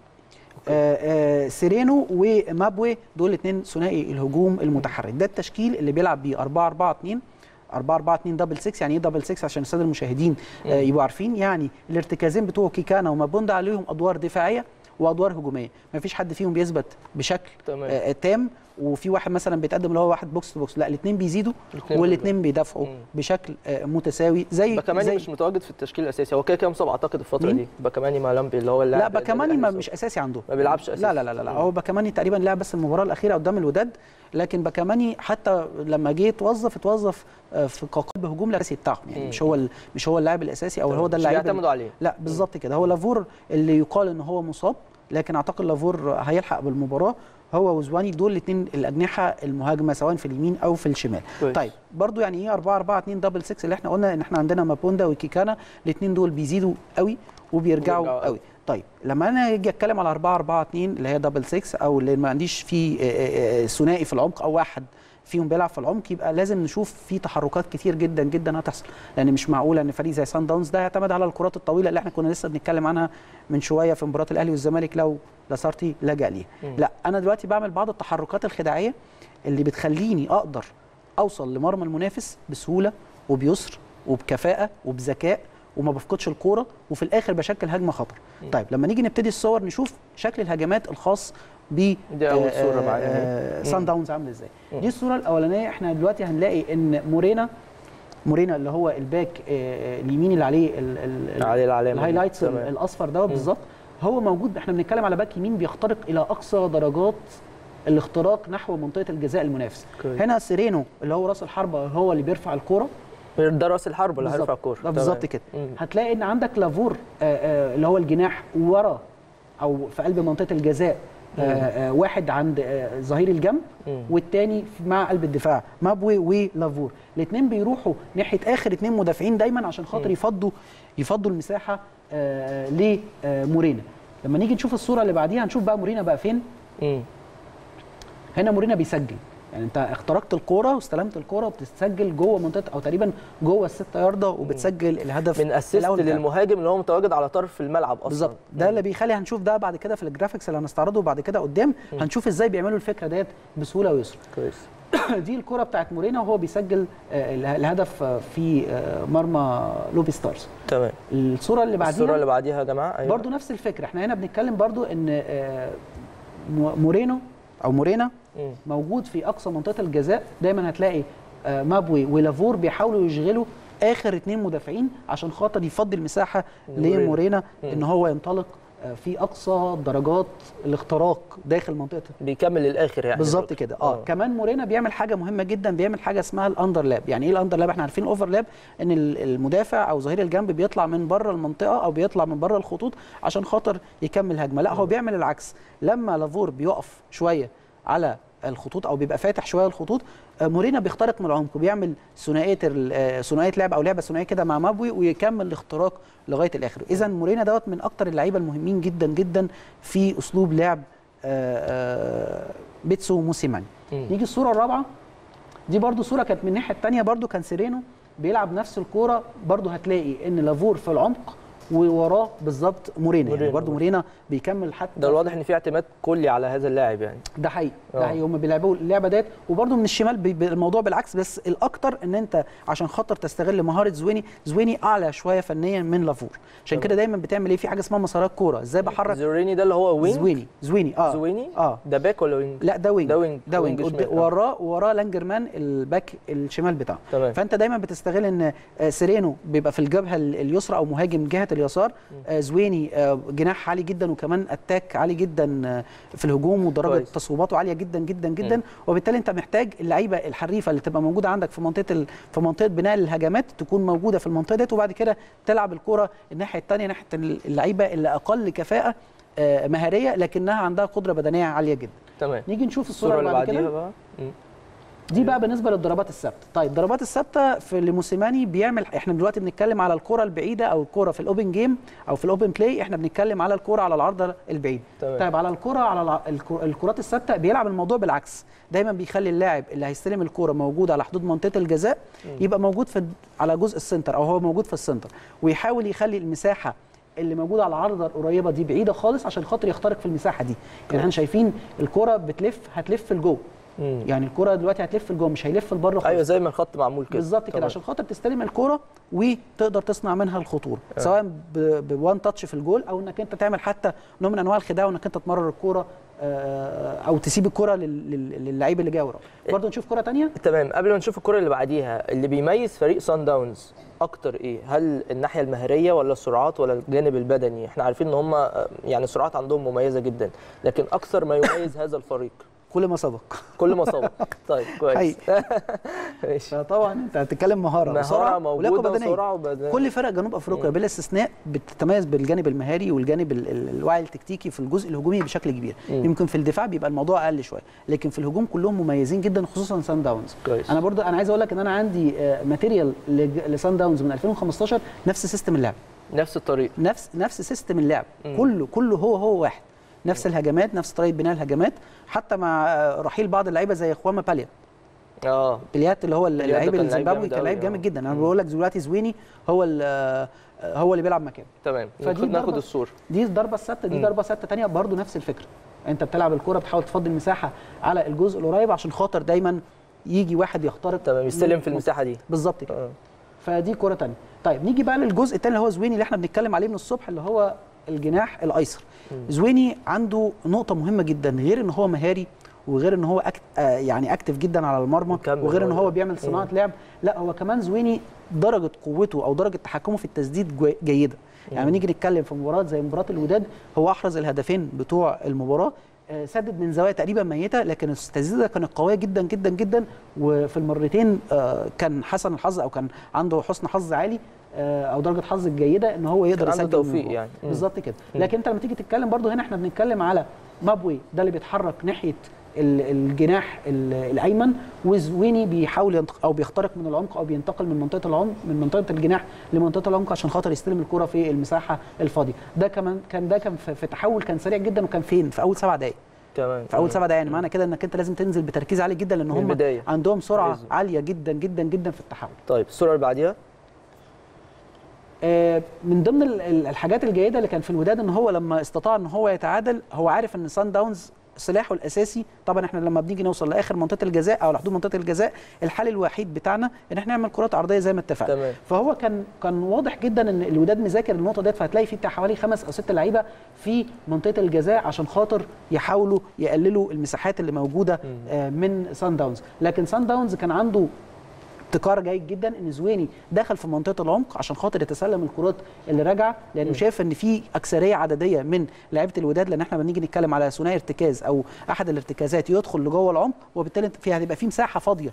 آآ آآ سيرينو ومابوي، دول اثنين ثنائي الهجوم المتحرك. ده التشكيل اللي بيلعب بيه أربعة أربعة اثنين أربعة أربعة اثنين دبل ستة. يعني ايه دبل ستة عشان الساده المشاهدين يبقوا عارفين؟ يعني الارتكازين بتوع كيكانا ومابوندا عليهم ادوار دفاعيه وادوار هجوميه، ما فيش حد فيهم بيثبت بشكل آآ آآ تام، وفي واحد مثلا بيتقدم اللي هو واحد بوكس تو بوكس، لا الاثنين بيزيدوا والاثنين بيدافعوا بشكل متساوي. زي باكاماني زي مش متواجد في التشكيل الاساسي، هو كده كده مصاب اعتقد الفتره دي. باكاماني مالامبي اللي هو اللاعب، لا باكاماني ما مش اساسي عنده، ما بيلعبش اساسي، لا لا لا, لا. هو باكاماني تقريبا لعب بس المباراه الاخيره قدام الوداد، لكن باكاماني حتى لما جه اتوظف اتوظف في قلب هجوم الاساسي بتاعهم، يعني مم. مش هو مش هو اللاعب الاساسي او طبعا. هو ده اللاعب اللي بيعتمدوا عليه، لا بالظبط كده. هو لافور اللي يقال ان هو مصاب، لكن اعتقد لافور هيلحق بالمباراه، هو وزواني دول الاثنين الاجنحه المهاجمه سواء في اليمين او في الشمال. كويس. طيب برضو يعني ايه أربعة أربعة اثنين دبل ستة اللي احنا قلنا ان احنا عندنا مابوندا وكيكانا، الاثنين دول بيزيدوا قوي وبيرجعوا قوي. قوي. طيب لما انا اجي اتكلم على أربعة أربعة اثنين اللي هي دبل ستة او اللي ما عنديش فيه ثنائي في العمق او واحد فيهم بيلعب في العمق، يبقى لازم نشوف في تحركات كتير جدا جدا هتحصل، لان مش معقوله ان فريق زي سان داونز ده يعتمد على الكرات الطويله اللي احنا كنا لسه بنتكلم عنها من شويه في مباراه الاهلي والزمالك لو لاسارتي لجأ ليها. لا انا دلوقتي بعمل بعض التحركات الخداعيه اللي بتخليني اقدر اوصل لمرمى المنافس بسهوله وبيسر وبكفاءه وبذكاء وما بفقدش الكوره، وفي الاخر بشكل هجمه خطر. طيب لما نيجي نبتدي الصور نشوف شكل الهجمات الخاص ب سان داونز عامله ازاي. دي الصوره الاولانيه، احنا دلوقتي هنلاقي ان مورينا مورينا اللي هو الباك اليميني اللي عليه الهايلايتس الاصفر ده بالظبط، هو موجود. احنا بنتكلم على باك يمين بيخترق الى اقصى درجات الاختراق نحو منطقه الجزاء المنافس. هنا سيرينو اللي هو راس الحربه هو اللي بيرفع الكوره، ده راس الحربه اللي هيرفع الكوره ده بالظبط كده. هتلاقي ان عندك لافور اللي هو الجناح ورا او في قلب منطقه الجزاء، آه آه واحد عند آه ظهير الجنب والتاني مع قلب الدفاع مابوي ولافور، الاثنين بيروحوا ناحيه اخر اثنين مدافعين دايما عشان خاطر يفضوا يفضوا المساحه آه لمورينا. آه لما نيجي نشوف الصوره اللي بعديها هنشوف بقى مورينا بقى فين. مم. هنا مورينا بيسجل، يعني انت اخترقت الكوره واستلمت الكوره وبتسجل جوه منطقه او تقريبا جوه السته يارده وبتسجل الهدف من اسيست للمهاجم اللي هو متواجد على طرف الملعب اصلا بالظبط. ده اللي بيخلي هنشوف ده بعد كده في الجرافيكس اللي هنستعرضه بعد كده قدام، هنشوف ازاي بيعملوا الفكره ديت بسهوله ويسر. كويس. دي الكوره بتاعت مورينا وهو بيسجل الهدف في مرمى لوبي ستارز. تمام. الصوره اللي بعديها الصوره اللي بعديها يا جماعه أيوة. برضو نفس الفكره، احنا هنا بنتكلم برضو ان مورينو او مورينا موجود في اقصى منطقه الجزاء، دايما هتلاقي مابوي ولافور بيحاولوا يشغلوا اخر اثنين مدافعين عشان خاطر يفضي المساحه لمورينا ان هو ينطلق في اقصى درجات الاختراق داخل منطقته، بيكمل للاخر يعني بالظبط كده. اه كمان مورينا بيعمل حاجه مهمه جدا، بيعمل حاجه اسمها الاندرلاب. يعني ايه الاندرلاب؟ احنا عارفين الاوفرلاب ان المدافع او ظهير الجنب بيطلع من بره المنطقه او بيطلع من بره الخطوط عشان خاطر يكمل هجمه، لا هو بيعمل العكس. لما لافور بيقف شويه على الخطوط او بيبقى فاتح شويه الخطوط، مورينا بيخترق من العمق وبيعمل ثنائيه ثنائيه لعب او لعبه ثنائيه كده مع مابوي ويكمل الاختراق لغايه الاخر. اذا مورينا دوت من اكتر اللعيبه المهمين جدا جدا في اسلوب لعب بيتسو موسيماني. نيجي الصوره الرابعه، دي برده صوره كانت من الناحيه الثانيه، برده كان سيرينو بيلعب نفس الكوره، برده هتلاقي ان لافور في العمق ووراه بالظبط مورينا، يعني برضه مورينا بيكمل. حتى ده الواضح ان في اعتماد كلي على هذا اللاعب، يعني ده حقيقي ده حقيقي. هم بيلعبوا اللعبه ديت، وبرضه من الشمال بي الموضوع بالعكس، بس الاكتر ان انت عشان خاطر تستغل مهاره زويني. زويني اعلى شويه فنيا من لافور، عشان كده دايما بتعمل ايه في حاجه اسمها مسارات كوره، ازاي بحرك زوريني ده اللي هو وينج. زويني زويني اه زويني اه ده باك ولا وينج؟ لا ده وينج ده وينج, ده وينج. وينج. وراه وراه لانجرمان الباك الشمال بتاعه. فانت دايما بتستغل ان سيرينو بيبقى في الجبهه اليسرى او مهاجم جهه اليسار، زويني جناح عالي جدا وكمان اتاك عالي جدا في الهجوم، ودرجه تصويباته عاليه جدا جدا جدا. وبالتالي انت محتاج اللعيبه الحريفه اللي تبقى موجوده عندك في منطقه ال... في منطقه بناء الهجمات تكون موجوده في المنطقه ديت، وبعد كده تلعب الكره الناحيه الثانيه ناحيه اللعيبه اللي اقل كفاءه مهاريه لكنها عندها قدره بدنيه عاليه جدا. تمام، نيجي نشوف الصوره اللي بعد كده بقى. دي بقى بالنسبه للضربات الثابته. طيب الضربات الثابته في لموسيماني بيعمل، احنا دلوقتي بنتكلم على الكره البعيده او الكره في الاوبن جيم او في الاوبن بلاي، احنا بنتكلم على الكره على العارضه البعيده. طيب. طيب على الكره على الكرات الثابته بيلعب الموضوع بالعكس، دايما بيخلي اللاعب اللي هيستلم الكره موجود على حدود منطقه الجزاء، يبقى موجود في على جزء السنتر او هو موجود في السنتر، ويحاول يخلي المساحه اللي موجوده على العارضه القريبه دي بعيده خالص عشان خاطر يخترق في المساحه دي. يعني احنا شايفين الكره بتلف هتلف لجوه، يعني الكره دلوقتي هتلف لجوه مش هيلف لبره خالص. ايوه زي ما الخط معمول كده بالظبط كده، عشان خاطر تستلم الكره وتقدر تصنع منها الخطوره. أه. سواء بوان تاتش في الجول او انك انت تعمل حتى نوع من انواع الخداع وانك انت تمرر الكره او تسيب الكره للعيب اللي جاي وراه. برضه نشوف كره ثانيه. تمام، قبل ما نشوف الكره اللي بعديها، اللي بيميز فريق صن داونز اكتر ايه؟ هل الناحيه المهريه ولا السرعات ولا الجانب البدني؟ احنا عارفين ان هم يعني السرعات عندهم مميزه جدا، لكن اكثر ما يميز هذا الفريق كل ما سبق كل ما سبق. طيب كويس ماشي. طبعا انت هتتكلم مهاره وسرعه ولياقه بدنيه. كل فرق جنوب افريقيا بلا استثناء بتتميز بالجانب المهاري والجانب الوعي التكتيكي في الجزء الهجومي بشكل كبير. مم. يمكن في الدفاع بيبقى الموضوع اقل شويه، لكن في الهجوم كلهم مميزين جدا، خصوصا سان داونز. كويس. انا برضو انا عايز اقول لك ان انا عندي ماتيريال لسان داونز من ألفين وخمستاشر، نفس سيستم اللعب نفس الطريق نفس نفس سيستم اللعب كله كله هو هو واحد، نفس الهجمات نفس طريقه بناء الهجمات، حتى مع رحيل بعض اللعيبه زي اخواما باليا. اه بليات اللي هو اللعيب الزيمبابوي كان لعيب جامد جدا. انا بقول لك دلوقتي زويني هو هو اللي بيلعب مكانه. تمام، ناخد الصوره دي. الضربه الثابته دي ضربه ثابته ثانيه برضو نفس الفكره، انت بتلعب الكره بتحاول تفضي المساحه على الجزء القريب عشان خاطر دايما يجي واحد يخترق. تمام، يستلم في المساحه دي بالظبط كده. آه. فدي كره ثانيه. طيب نيجي بقى للجزء الثاني اللي هو زويني اللي احنا بنتكلم عليه من الصبح، اللي هو الجناح الايسر. زويني عنده نقطه مهمه جدا، غير ان هو مهاري وغير ان هو أكت... آه يعني اكتف جدا على المرمى وغير ان هو بيعمل صناعه لعب، لا هو كمان زويني درجه قوته او درجه تحكمه في التسديد جي... جيده. يعني نيجي نتكلم في مباراه زي مباراه الوداد، هو احرز الهدفين بتوع المباراه، آه سدد من زوايا تقريبا ميته، لكن التسديده كانت قويه جدا جدا جدا، وفي المرتين آه كان حسن الحظ او كان عنده حسن حظ عالي او درجه حظ الجيده ان هو يقدر يسجل توفيق يعني بالظبط كده. لكن انت لما تيجي تتكلم برضو هنا احنا بنتكلم على مابوي، ده اللي بيتحرك ناحيه الجناح الايمن، وزويني بيحاول ينطق او بيخترق من العمق او بينتقل من منطقه العمق من منطقه الجناح لمنطقه العمق عشان خاطر يستلم الكره في المساحه الفاضيه. ده كمان كان ده كان في تحول كان سريع جدا، وكان فين في اول سبع دقائق. تمام، في اول سبع دقائق يعني معنى كده انك انت لازم تنزل بتركيز عالي جدا لان هم عندهم سرعه بزو. عاليه جدا جدا جدا في التحول. طيب الصوره اللي بعديها، من ضمن الحاجات الجيده اللي كان في الوداد ان هو لما استطاع ان هو يتعادل، هو عارف ان صن داونز سلاحه الاساسي طبعا احنا لما بنيجي نوصل لاخر منطقه الجزاء او لحدود منطقه الجزاء الحل الوحيد بتاعنا ان احنا نعمل كرات عرضيه زي ما اتفقنا. فهو كان كان واضح جدا ان الوداد مذاكر النقطه ديت، فهتلاقي في بتاع حوالي خمس او ست لعيبه في منطقه الجزاء عشان خاطر يحاولوا يقللوا المساحات اللي موجوده من صن داونز. لكن صن داونز كان عنده ابتكار جيد جدا، ان زويني دخل في منطقه العمق عشان خاطر يتسلم الكرات اللي راجعه، لانه شايف ان في اكثريه عدديه من لعيبه الوداد، لان احنا بنيجي نتكلم على ثنائي ارتكاز او احد الارتكازات يدخل لجوه العمق، وبالتالي في هتبقى في مساحه فاضيه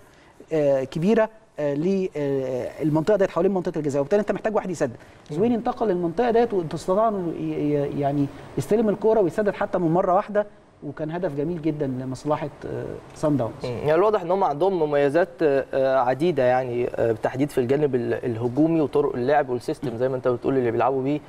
آه كبيره آه للمنطقه ديت حوالين منطقه الجزاء، وبالتالي انت محتاج واحد يسدد. زويني انتقل للمنطقه ديت واستطاع انه يعني يستلم الكوره ويسدد حتى من مره واحده، وكان هدف جميل جدا لمصلحه صن داونز. يعني الواضح ان هم عندهم مميزات عديده، يعني بالتحديد في الجانب الهجومي وطرق اللعب والسيستم زي ما انت بتقول اللي بيلعبوا بيه.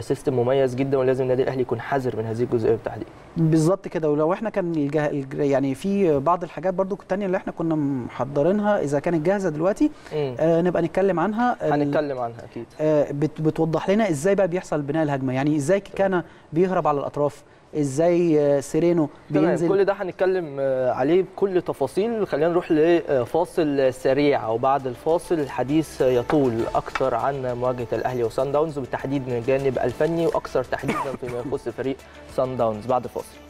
سيستم مميز جدا، ولازم النادي الاهلي يكون حذر من هذه الجزئيه بالتحديد. بالظبط كده. ولو احنا كان الجه... يعني في بعض الحاجات برضو الثانيه اللي احنا كنا محضرينها اذا كانت جاهزه دلوقتي آه نبقى نتكلم عنها. هنتكلم عنها اكيد. آه بت... بتوضح لنا ازاي بقى بيحصل بناء الهجمه، يعني ازاي كان بيهرب على الاطراف، ازاي سيرينو بينزل. كل ده هنتكلم عليه بكل تفاصيل. خلينا نروح لفاصل سريع، وبعد الفاصل الحديث يطول اكثر عن مواجهه الاهلي وصن داونز، وبالتحديد من الجانب الفني واكثر تحديدا فيما يخص فريق صن داونز. بعد الفاصل.